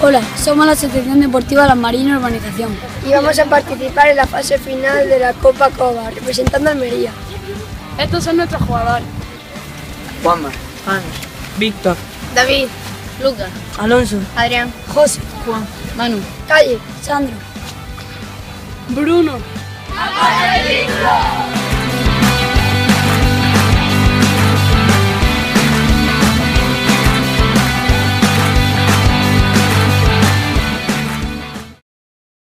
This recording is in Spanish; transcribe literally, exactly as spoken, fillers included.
Hola, somos la Asociación Deportiva de Las Marinas Urbanización. Y vamos a participar en la fase final de la Copa COVAP, representando a Almería. Estos son nuestros jugadores. Juanma, Ana, Víctor, David, Lucas, Alonso, Adrián, José, Juan, Manu, Calle, Sandro, Bruno. ¡Vamos, Víctor!